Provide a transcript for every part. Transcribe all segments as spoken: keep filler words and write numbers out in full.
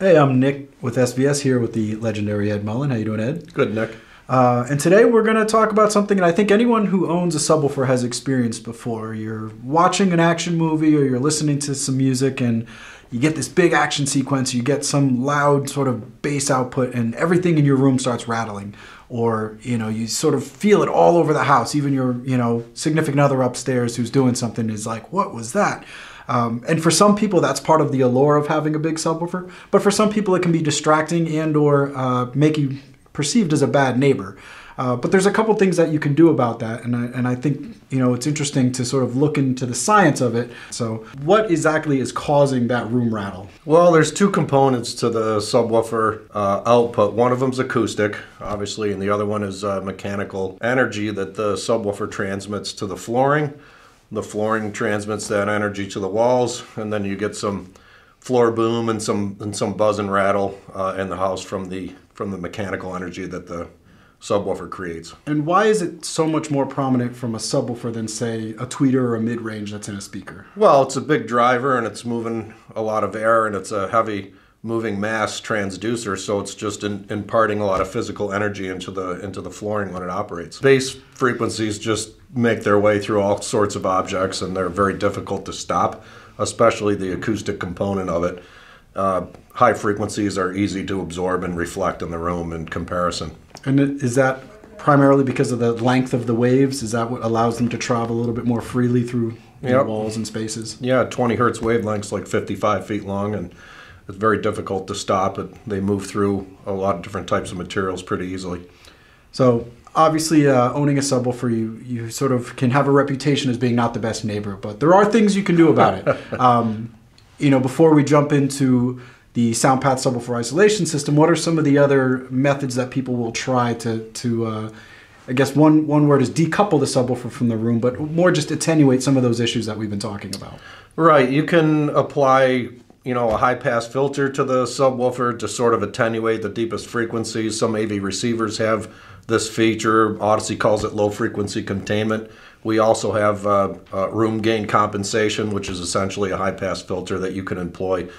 Hey, I'm Nick with S V S here with the legendary Ed Mullen. How you doing, Ed? Good, Nick. Uh, and today we're going to talk about something that I think anyone who owns a subwoofer has experienced before. You're watching an action movie or you're listening to some music and you get this big action sequence, you get some loud sort of bass output and everything in your room starts rattling. Or, you know, you sort of feel it all over the house. Even your, you know, significant other upstairs who's doing something is like, what was that? Um, and for some people, that's part of the allure of having a big subwoofer. But for some people, it can be distracting and or uh, make you perceived as a bad neighbor. Uh, but there's a couple things that you can do about that, and I, and I think, you know, it's interesting to sort of look into the science of it. So what exactly is causing that room rattle? Well, there's two components to the subwoofer uh, output. One of them's acoustic, obviously, and the other one is uh, mechanical energy that the subwoofer transmits to the flooring. The flooring transmits that energy to the walls, and then you get some floor boom and some and some buzz and rattle uh, in the house from the from the mechanical energy that the subwoofer creates. And why is it so much more prominent from a subwoofer than, say, a tweeter or a mid-range that's in a speaker? Well, it's a big driver and it's moving a lot of air and it's a heavy moving mass transducer, so it's just in, imparting a lot of physical energy into the into the flooring when it operates. Bass frequencies just make their way through all sorts of objects and they're very difficult to stop, especially the acoustic component of it. Uh, high frequencies are easy to absorb and reflect in the room in comparison. And is that primarily because of the length of the waves? Is that what allows them to travel a little bit more freely through yep. walls and spaces? Yeah, twenty hertz wavelengths, like fifty-five feet long, and it's very difficult to stop. It, they move through a lot of different types of materials pretty easily. So obviously, uh, owning a subwoofer, you, you sort of can have a reputation as being not the best neighbor, but there are things you can do about it. Um, you know, before we jump into the SoundPath Subwoofer Isolation System, what are some of the other methods that people will try to, to uh, I guess one, one word is decouple the subwoofer from the room, but more just attenuate some of those issues that we've been talking about? Right. You can apply, you know, a high-pass filter to the subwoofer to sort of attenuate the deepest frequencies. Some A V receivers have this feature. Odyssey calls it low-frequency containment. We also have uh, uh, room gain compensation, which is essentially a high-pass filter that you can employ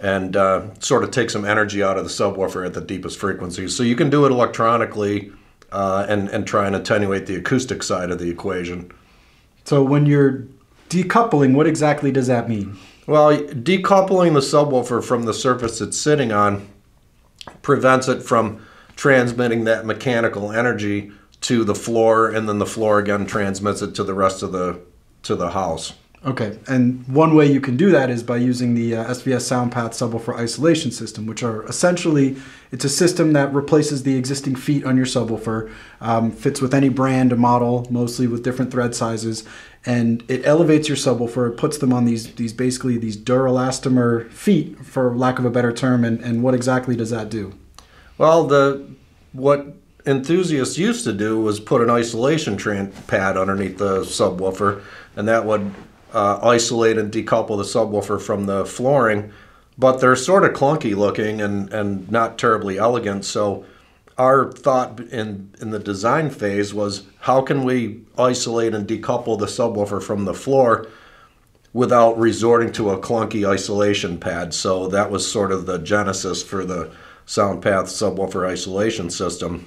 and uh, sort of take some energy out of the subwoofer at the deepest frequencies. So you can do it electronically uh, and, and try and attenuate the acoustic side of the equation. So when you're decoupling, what exactly does that mean? Well, decoupling the subwoofer from the surface it's sitting on prevents it from transmitting that mechanical energy to the floor, and then the floor again transmits it to the rest of the to the house. Okay, and one way you can do that is by using the uh, S V S SoundPath Subwoofer Isolation System, which are essentially, it's a system that replaces the existing feet on your subwoofer, um, fits with any brand, a model, mostly with different thread sizes, and it elevates your subwoofer. It puts them on these, these basically these durelastomer feet, for lack of a better term, and, and what exactly does that do? Well, the what enthusiasts used to do was put an isolation pad underneath the subwoofer, and that would Uh, isolate and decouple the subwoofer from the flooring, but they're sort of clunky looking and, and not terribly elegant. So our thought in, in the design phase was, how can we isolate and decouple the subwoofer from the floor without resorting to a clunky isolation pad? So that was sort of the genesis for the SoundPath Subwoofer Isolation System.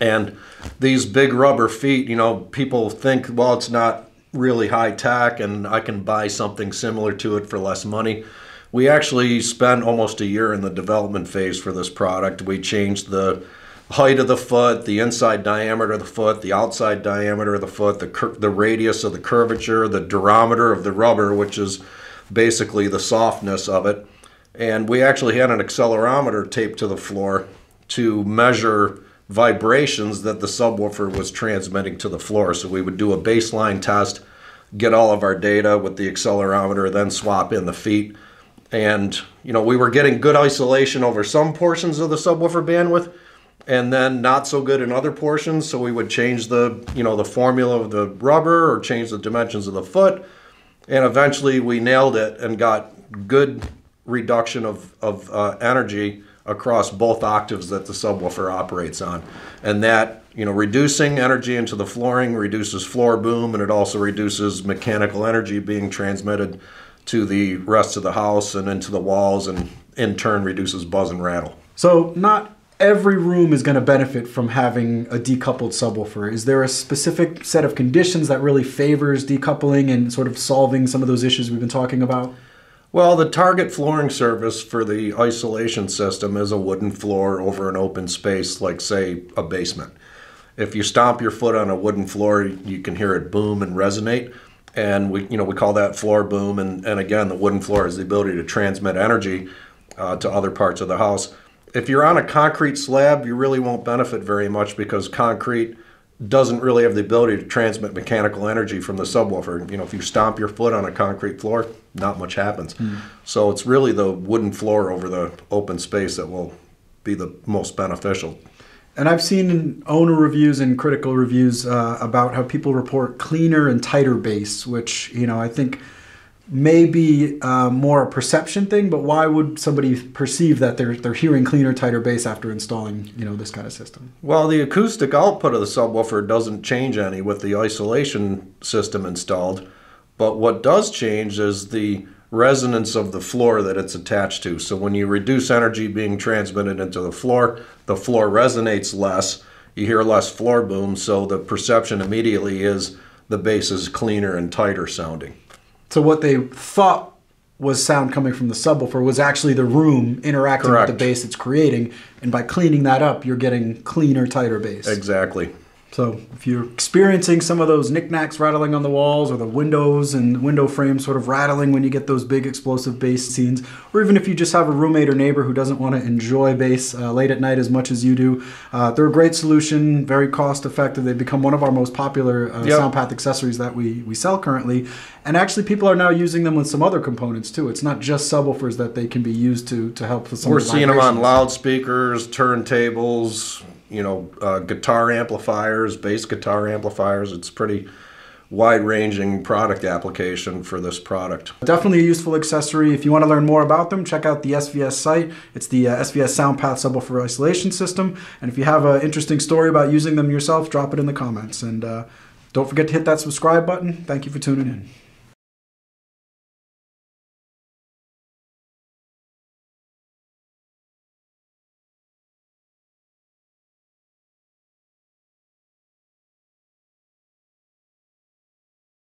And these big rubber feet, you know, people think, well, it's not really high tech and I can buy something similar to it for less money. We actually spent almost a year in the development phase for this product. We changed the height of the foot, the inside diameter of the foot, the outside diameter of the foot, the, the radius of the curvature, the durometer of the rubber, which is basically the softness of it. And we actually had an accelerometer taped to the floor to measure vibrations that the subwoofer was transmitting to the floor. So we would do a baseline test, get all of our data with the accelerometer, then swap in the feet. And, you know, we were getting good isolation over some portions of the subwoofer bandwidth and then not so good in other portions. So we would change the, you know, the formula of the rubber or change the dimensions of the foot. And eventually we nailed it and got good reduction of, of uh, energy across both octaves that the subwoofer operates on. And that, you know, reducing energy into the flooring reduces floor boom, and it also reduces mechanical energy being transmitted to the rest of the house and into the walls, and in turn reduces buzz and rattle. So not every room is going to benefit from having a decoupled subwoofer. Is there a specific set of conditions that really favors decoupling and sort of solving some of those issues we've been talking about? Well, the target flooring surface for the isolation system is a wooden floor over an open space, like say a basement. If you stomp your foot on a wooden floor, you can hear it boom and resonate. And we, you know, we call that floor boom. And, and again, the wooden floor has the ability to transmit energy uh, to other parts of the house. If you're on a concrete slab, you really won't benefit very much because concrete doesn't really have the ability to transmit mechanical energy from the subwoofer. You know, if you stomp your foot on a concrete floor, not much happens. Mm. So it's really the wooden floor over the open space that will be the most beneficial. And I've seen owner reviews and critical reviews uh, about how people report cleaner and tighter base, which, you know, I think may be uh, more a perception thing, but why would somebody perceive that they're, they're hearing cleaner, tighter bass after installing, you know, this kind of system? Well, the acoustic output of the subwoofer doesn't change any with the isolation system installed, but what does change is the resonance of the floor that it's attached to. So when you reduce energy being transmitted into the floor, the floor resonates less, you hear less floor boom, so the perception immediately is the bass is cleaner and tighter sounding. So what they thought was sound coming from the subwoofer was actually the room interacting Correct. With the bass it's creating, and by cleaning that up, you're getting cleaner, tighter bass. Exactly. So if you're experiencing some of those knickknacks rattling on the walls, or the windows and window frames sort of rattling when you get those big explosive bass scenes, or even if you just have a roommate or neighbor who doesn't want to enjoy bass uh, late at night as much as you do, uh, they're a great solution, very cost effective. They've become one of our most popular uh, yep. SoundPath accessories that we, we sell currently. And actually people are now using them with some other components too. It's not just subwoofers that they can be used to to help with some We're of the seeing them on loudspeakers, turntables, you know, uh, guitar amplifiers, bass guitar amplifiers. It's pretty wide-ranging product application for this product. Definitely a useful accessory. If you want to learn more about them, check out the S V S site. It's the uh, S V S SoundPath Subwoofer Isolation System. And if you have an interesting story about using them yourself, drop it in the comments. And uh, don't forget to hit that subscribe button. Thank you for tuning in.